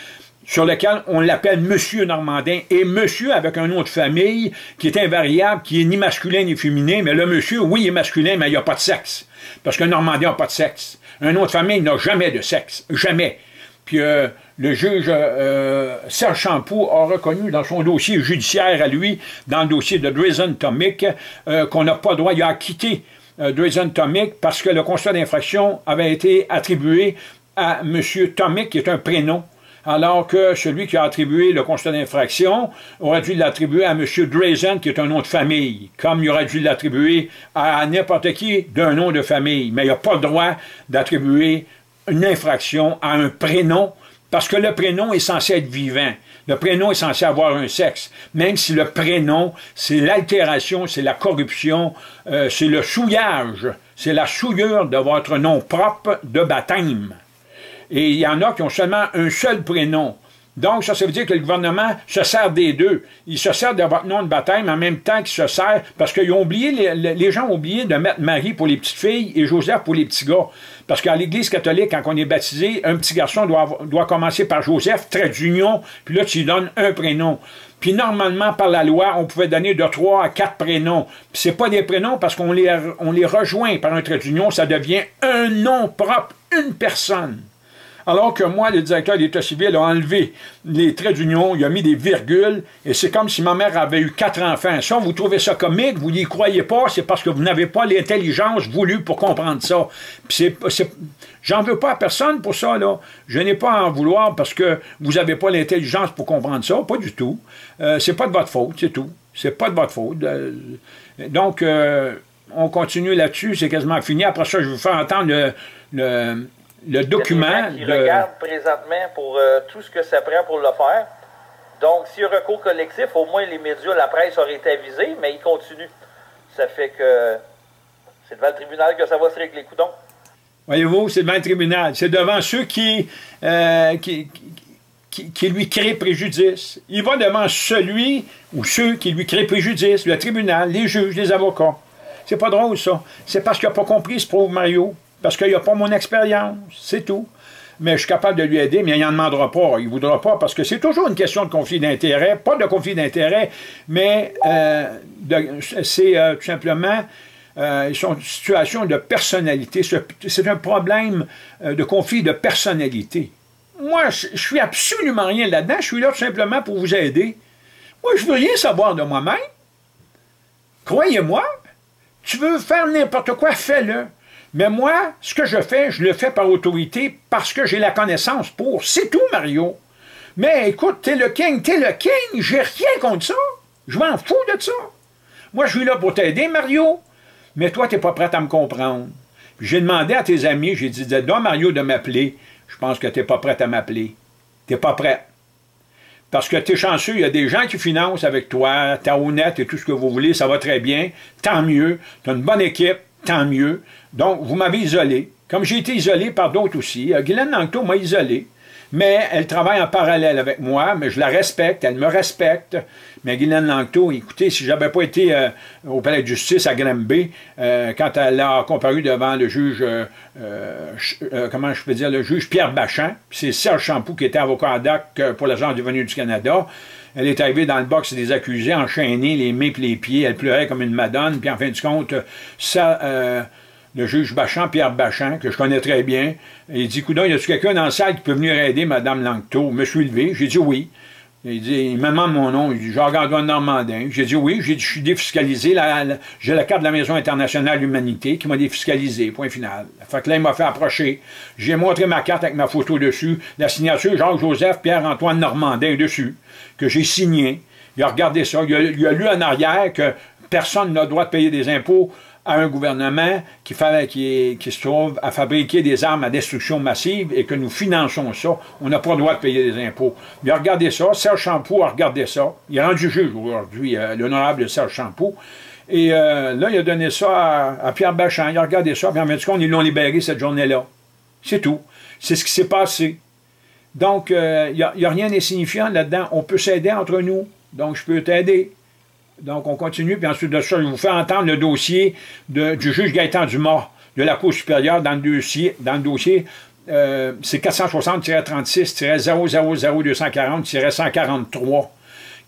sur lequel on l'appelle Monsieur Normandin, et Monsieur avec un nom de famille qui est invariable, qui est ni masculin ni féminin, mais le Monsieur, oui, il est masculin, mais il n'a pas de sexe, parce qu'un Normandin n'a pas de sexe. Un nom de famille n'a jamais de sexe, jamais. Puis le juge Serge Champoux a reconnu dans son dossier judiciaire à lui, dans le dossier de Drazen Tomic, qu'on n'a pas droit, il a acquitté Drazen Tomic parce que le constat d'infraction avait été attribué à M. Tomic, qui est un prénom, alors que celui qui a attribué le constat d'infraction aurait dû l'attribuer à M. Drazen, qui est un nom de famille, comme il aurait dû l'attribuer à n'importe qui d'un nom de famille. Mais il n'a pas le droit d'attribuer une infraction à un prénom, parce que le prénom est censé être vivant. Le prénom est censé avoir un sexe, même si le prénom, c'est l'altération, c'est la corruption, c'est le souillage, c'est la souillure de votre nom propre de baptême. Et il y en a qui ont seulement un seul prénom. Donc, ça veut dire que le gouvernement se sert des deux. Il se sert de votre nom de baptême en même temps qu'il se sert, parce qu'ils ont oublié, les gens ont oublié de mettre Marie pour les petites filles et Joseph pour les petits gars. Parce qu'à l'Église catholique, quand on est baptisé, un petit garçon doit commencer par Joseph, trait d'union, puis là, tu lui donnes un prénom. Puis normalement, par la loi, on pouvait donner de 3 à 4 prénoms. Puis c'est pas des prénoms parce qu'on les rejoint par un trait d'union, ça devient un nom propre, une personne. Alors que moi, le directeur de l'État civil a enlevé les traits d'union, il a mis des virgules, et c'est comme si ma mère avait eu 4 enfants. Ça, vous trouvez ça comique, vous n'y croyez pas, c'est parce que vous n'avez pas l'intelligence voulue pour comprendre ça. J'en veux pas à personne pour ça, là. Je n'ai pas à en vouloir parce que vous n'avez pas l'intelligence pour comprendre ça, pas du tout. C'est pas de votre faute, c'est tout. C'est pas de votre faute. Donc, on continue là-dessus, c'est quasiment fini. Après ça, je vais vous faire entendre le document. Il y a des gens qui regardent présentement pour tout ce que ça prend pour le faire. Donc, s'il y a recours collectif, au moins les médias, la presse auraient été avisés, mais ils continuent. Ça fait que c'est devant le tribunal que ça va se régler, coudonc. Voyez-vous, c'est devant le tribunal. C'est devant ceux qui lui créent préjudice. Il va devant celui ou ceux qui lui créent préjudice, le tribunal, les juges, les avocats. C'est pas drôle, ça. C'est parce qu'il n'a pas compris, ce pauvre Mario. Parce qu'il n'a pas mon expérience, c'est tout. Mais je suis capable de lui aider, mais il n'en demandera pas. Il ne voudra pas, parce que c'est toujours une question de conflit d'intérêt. Pas de conflit d'intérêt, mais c'est tout simplement une situation de personnalité. C'est un problème de conflit de personnalité. Moi, je ne suis absolument rien là-dedans. Je suis là tout simplement pour vous aider. Moi, je ne veux rien savoir de moi-même. Croyez-moi, tu veux faire n'importe quoi, fais-le. Mais moi, ce que je fais, je le fais par autorité parce que j'ai la connaissance pour. C'est tout, Mario. Mais écoute, t'es le king, j'ai rien contre ça. Je m'en fous de ça. Moi, je suis là pour t'aider, Mario. Mais toi, t'es pas prêt à me comprendre. J'ai demandé à tes amis, j'ai dit, donne Mario de m'appeler. Je pense que t'es pas prêt à m'appeler. T'es pas prêt. Parce que t'es chanceux, il y a des gens qui financent avec toi, t'es honnête et tout ce que vous voulez, ça va très bien. Tant mieux. T'as une bonne équipe. Tant mieux. Donc, vous m'avez isolé. Comme j'ai été isolé par d'autres aussi. Guylaine Lanctôt m'a isolé, mais elle travaille en parallèle avec moi, mais je la respecte, elle me respecte. Mais Guylaine Lanctôt, écoutez, si je n'avais pas été au palais de justice à Granby, quand elle a comparu devant le juge, comment je peux dire, le juge Pierre Bachand, c'est Serge Champoux qui était avocat ad hoc pour l'Agence du revenu du Canada. Elle est arrivée dans le box des accusés, enchaînée, les mains et les pieds. Elle pleurait comme une madone. Puis en fin de compte, ça, le juge Bachand, Pierre Bachand, que je connais très bien, il dit, coudonc, y a-t-il quelqu'un dans la salle qui peut venir aider Mme Lanctôt? Je me suis levé, j'ai dit oui. Il dit, il me demande mon nom, il dit, Jean-Gargoyle Normandin. J'ai dit oui, j'ai dit, je suis défiscalisé, j'ai la carte de la Maison internationale Humanité qui m'a défiscalisé, point final. Fait que là, il m'a fait approcher. J'ai montré ma carte avec ma photo dessus, la signature Jacques-Joseph Pierre-Antoine Normandin dessus, que j'ai signé. Il a regardé ça, il a lu en arrière que personne n'a le droit de payer des impôts à un gouvernement qui se trouve à fabriquer des armes à destruction massive et que nous finançons ça, on n'a pas le droit de payer des impôts. Il a regardé ça, Serge Champoux a regardé ça, il est rendu juge aujourd'hui, l'honorable Serge Champoux, et là, il a donné ça à Pierre Bachand, il a regardé ça, puis en fait, ils l'ont libéré cette journée-là. C'est tout. C'est ce qui s'est passé. Donc, il n'y a rien d'insignifiant là-dedans. On peut s'aider entre nous, donc je peux t'aider. Donc, on continue, puis ensuite de ça, je vous fais entendre le dossier du juge Gaétan Dumas de la Cour supérieure dans le dossier, c'est 460-36-36-000240-143,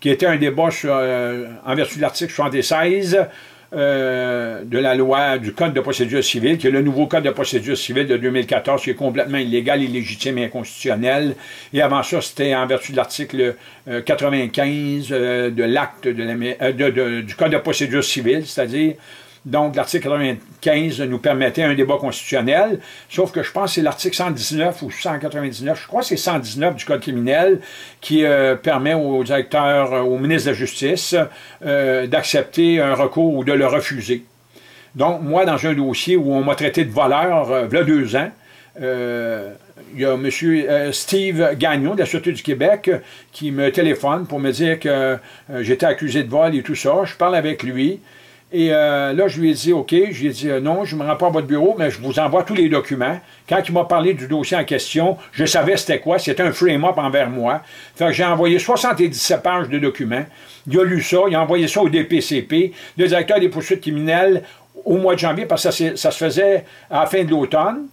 qui était un débat en vertu de l'article 76 de la loi du Code de procédure civile, qui est le nouveau Code de procédure civile de 2014, qui est complètement illégal, illégitime et inconstitutionnel. Et avant ça, c'était en vertu de l'article 95 de l'acte du Code de procédure civile, c'est-à-dire, donc, l'article 95 nous permettait un débat constitutionnel, sauf que je pense que c'est l'article 119 ou 199, je crois que c'est 119 du Code criminel, qui permet au directeur, au ministre de la Justice, d'accepter un recours ou de le refuser. Donc, moi, dans un dossier où on m'a traité de voleur, il y a 2 ans, il y a M. Steve Gagnon de la Sûreté du Québec qui me téléphone pour me dire que j'étais accusé de vol et tout ça. Je parle avec lui. Et là, je lui ai dit, OK, je lui ai dit, non, je ne me rends pas à votre bureau, mais je vous envoie tous les documents. Quand il m'a parlé du dossier en question, je savais c'était quoi, c'était un frame-up envers moi. Fait que j'ai envoyé 77 pages de documents. Il a lu ça, il a envoyé ça au DPCP, le directeur des poursuites criminelles, au mois de janvier, parce que ça se faisait à la fin de l'automne.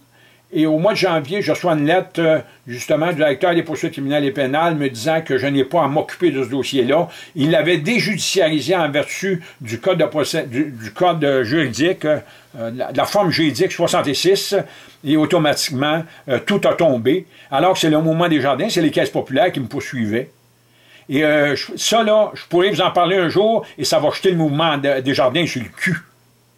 Et au mois de janvier, je reçois une lettre, justement, du directeur des poursuites criminelles et pénales me disant que je n'ai pas à m'occuper de ce dossier-là. Il l'avait déjudiciarisé en vertu du code, du code juridique, de la forme juridique 66, et automatiquement, tout a tombé. Alors que c'est le Mouvement Desjardins, c'est les caisses populaires qui me poursuivaient. Et ça, là, je pourrais vous en parler un jour, et ça va jeter le Mouvement Desjardins sur le cul.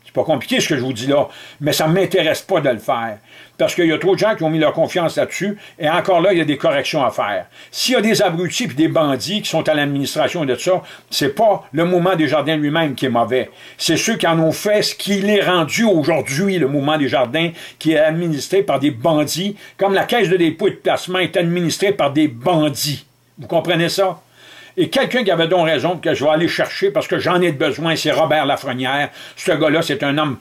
C'est pas compliqué ce que je vous dis là, mais ça ne m'intéresse pas de le faire. Parce qu'il y a trop de gens qui ont mis leur confiance là-dessus, et encore là, il y a des corrections à faire. S'il y a des abrutis et des bandits qui sont à l'administration de ça, c'est pas le Mouvement Desjardins lui-même qui est mauvais. C'est ceux qui en ont fait ce qu'il est rendu aujourd'hui, le Mouvement Desjardins, qui est administré par des bandits, comme la Caisse de dépôt et de placement est administrée par des bandits. Vous comprenez ça? Et quelqu'un qui avait donc raison, que je vais aller chercher parce que j'en ai besoin, c'est Robert Lafrenière. Ce gars-là, c'est un homme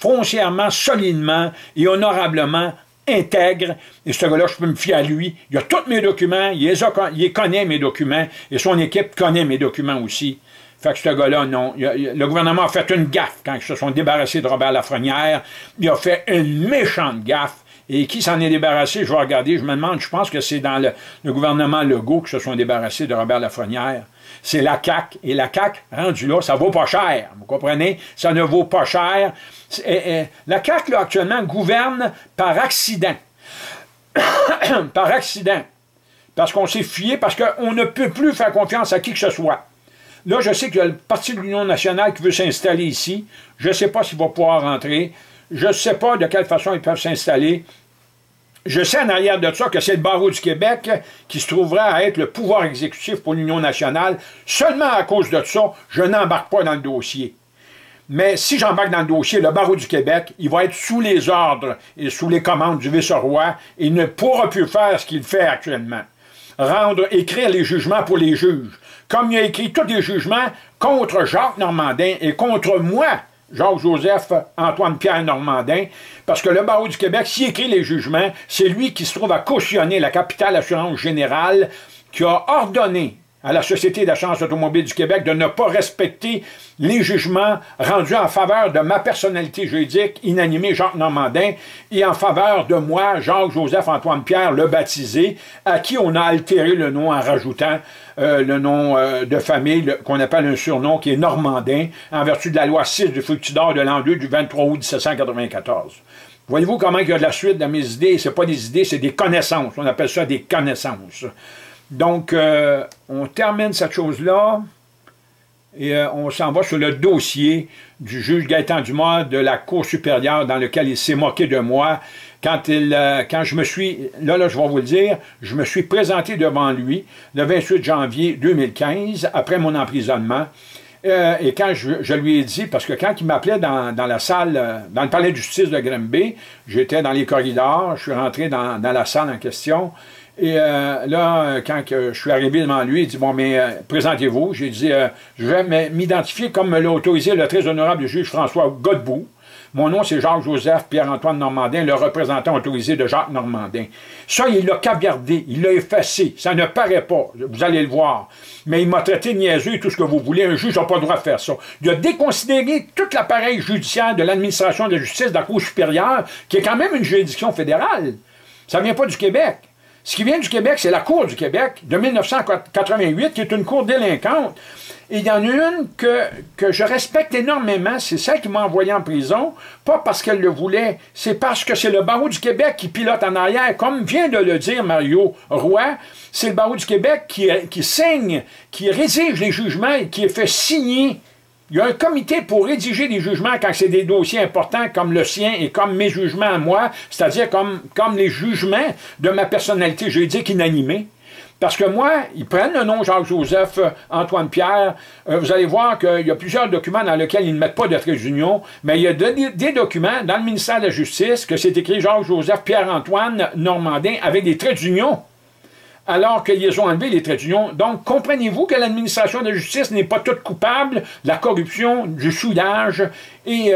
foncièrement, solidement et honorablement intègre. Et ce gars-là, je peux me fier à lui. Il a tous mes documents, il connaît mes documents, et son équipe connaît mes documents aussi. Fait que ce gars-là, non. Le gouvernement a fait une gaffe quand ils se sont débarrassés de Robert Lafrenière. Il a fait une méchante gaffe. Et qui s'en est débarrassé, je vais regarder, je me demande, je pense que c'est dans le gouvernement Legault que se sont débarrassés de Robert Lafrenière. C'est la CAQ, et la CAQ, rendu là, ça vaut pas cher, vous comprenez? Ça ne vaut pas cher. La CAQ, là, actuellement, gouverne par accident. Par accident. Parce qu'on s'est fié, parce qu'on ne peut plus faire confiance à qui que ce soit. Là, je sais qu'il y a le Parti de l'Union nationale qui veut s'installer ici. Je ne sais pas s'il va pouvoir rentrer. Je ne sais pas de quelle façon ils peuvent s'installer. Je sais en arrière de ça que c'est le Barreau du Québec qui se trouvera à être le pouvoir exécutif pour l'Union nationale. Seulement à cause de ça, je n'embarque pas dans le dossier. Mais si j'embarque dans le dossier, le Barreau du Québec, il va être sous les ordres et sous les commandes du vice-roi et ne pourra plus faire ce qu'il fait actuellement. Écrire les jugements pour les juges. Comme il a écrit tous les jugements contre Jacques Normandin et contre moi, Jacques-Joseph Antoine-Pierre Normandin, parce que le Barreau du Québec, s'il écrit les jugements, c'est lui qui se trouve à cautionner la Capitale Assurance Générale qui a ordonné à la Société d'assurance automobile du Québec de ne pas respecter les jugements rendus en faveur de ma personnalité juridique inanimée Jacques Normandin et en faveur de moi, Jacques-Joseph Antoine-Pierre, le baptisé, à qui on a altéré le nom en rajoutant le nom de famille qu'on appelle un surnom qui est Normandin, en vertu de la loi 6 du Fructidor de l'an 2 du 23 août 1794. Voyez-vous comment il y a de la suite dans mes idées? Ce n'est pas des idées, c'est des connaissances. On appelle ça des connaissances. Donc, on termine cette chose-là et on s'en va sur le dossier du juge Gaétan Dumas de la Cour supérieure dans lequel il s'est moqué de moi. Quand je vais vous le dire, je me suis présenté devant lui le 28 janvier 2015, après mon emprisonnement. Et quand je lui ai dit, parce que quand il m'appelait dans la salle, dans le palais de justice de Granby, j'étais dans les corridors, je suis rentré dans la salle en question, et là, quand je suis arrivé devant lui, il dit « Bon, mais présentez-vous », j'ai dit « Je vais m'identifier comme l'a autorisé le très honorable juge François Godbout. Mon nom, c'est Jacques-Joseph Pierre-Antoine Normandin, le représentant autorisé de Jacques Normandin. » Ça, il l'a cavardé, il l'a effacé, ça ne paraît pas, vous allez le voir. Mais il m'a traité de niaiseux et tout ce que vous voulez, un juge n'a pas le droit de faire ça. Il a déconsidéré tout l'appareil judiciaire de l'administration de la justice de la Cour supérieure, qui est quand même une juridiction fédérale. Ça ne vient pas du Québec. Ce qui vient du Québec, c'est la Cour du Québec de 1988, qui est une cour délinquante. Et il y en a une que je respecte énormément, c'est celle qui m'a envoyé en prison, pas parce qu'elle le voulait, c'est parce que c'est le Barreau du Québec qui pilote en arrière, comme vient de le dire Mario Roy, c'est le Barreau du Québec qui signe, qui rédige les jugements et qui fait signer. Il y a un comité pour rédiger des jugements quand c'est des dossiers importants comme le sien et comme mes jugements à moi, c'est-à-dire comme les jugements de ma personnalité juridique inanimée. Parce que moi, ils prennent le nom Jacques-Joseph Antoine-Pierre. Vous allez voir qu'il y a plusieurs documents dans lesquels ils ne mettent pas de trait d'union, mais il y a des documents dans le ministère de la Justice que c'est écrit Jacques-Joseph Pierre-Antoine Normandin avec des traits d'union, alors qu'ils ont enlevé les traits d'union. Donc, comprenez-vous que l'administration de la justice n'est pas toute coupable de la corruption, du souillage et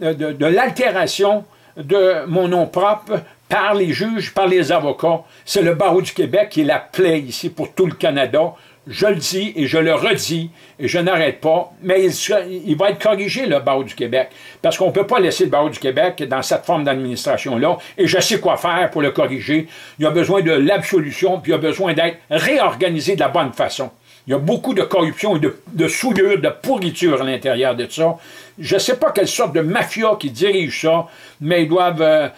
de l'altération de mon nom propre par les juges, par les avocats. C'est le Barreau du Québec qui est la plaie ici pour tout le Canada. Je le dis et je le redis, et je n'arrête pas, mais il va être corrigé, le Barreau du Québec, parce qu'on ne peut pas laisser le Barreau du Québec dans cette forme d'administration-là, et je sais quoi faire pour le corriger. Il a besoin de l'absolution, puis il a besoin d'être réorganisé de la bonne façon. Il y a beaucoup de corruption et de souillure, de pourriture à l'intérieur de ça. Je ne sais pas quelle sorte de mafia qui dirige ça, mais ils doivent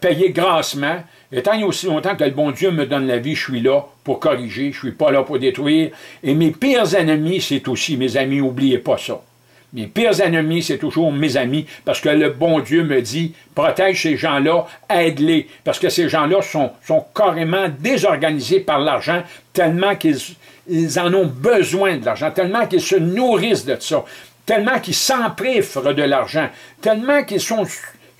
payer grassement. Et tant et aussi longtemps que le bon Dieu me donne la vie, je suis là pour corriger, je ne suis pas là pour détruire. Et mes pires ennemis, c'est aussi mes amis, n'oubliez pas ça. Mes pires ennemis, c'est toujours mes amis, parce que le bon Dieu me dit, protège ces gens-là, aide-les, parce que ces gens-là sont carrément désorganisés par l'argent, tellement qu'ils en ont besoin de l'argent, tellement qu'ils se nourrissent de ça, tellement qu'ils s'empiffrent de l'argent, tellement qu'ils sont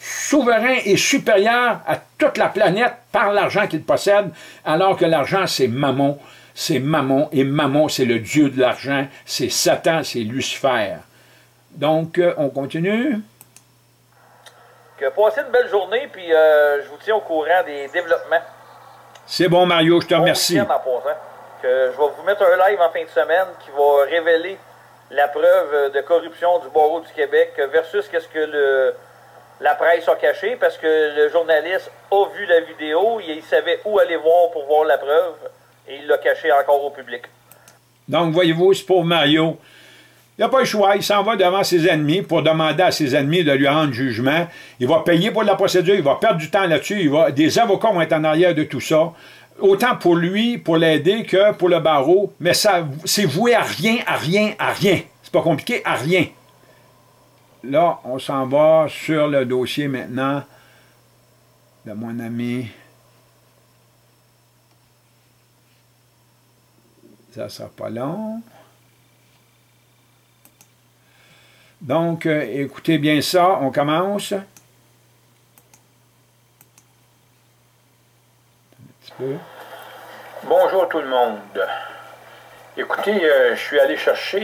souverains et supérieurs à toute la planète par l'argent qu'ils possèdent, alors que l'argent, c'est Mammon, et Mammon, c'est le dieu de l'argent, c'est Satan, c'est Lucifer. Donc, on continue. Passez une belle journée, puis je vous tiens au courant des développements. C'est bon, Mario, je te remercie. En passant, je vais vous mettre un live en fin de semaine qui va révéler la preuve de corruption du Barreau du Québec versus qu'est-ce que la presse a caché, parce que le journaliste a vu la vidéo, il savait où aller voir pour voir la preuve, et il l'a cachée encore au public. Donc, voyez-vous, c'est pour Mario. Il n'a pas le choix, il s'en va devant ses ennemis pour demander à ses ennemis de lui rendre jugement. Il va payer pour la procédure, il va perdre du temps là-dessus, des avocats vont être en arrière de tout ça. Autant pour lui, pour l'aider, que pour le barreau. Mais ça, c'est voué à rien, à rien, à rien. C'est pas compliqué, à rien. Là, on s'en va sur le dossier maintenant de mon ami. Ça sera pas long. Donc, écoutez bien ça, on commence. Un petit peu. Bonjour tout le monde. Écoutez, je suis allé chercher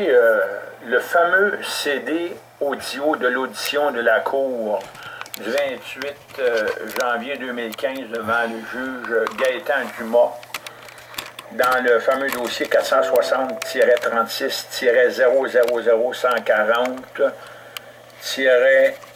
le fameux CD audio de l'audition de la Cour du 28 janvier 2015 devant le juge Gaétan Dumas dans le fameux dossier 460-36-000-140-1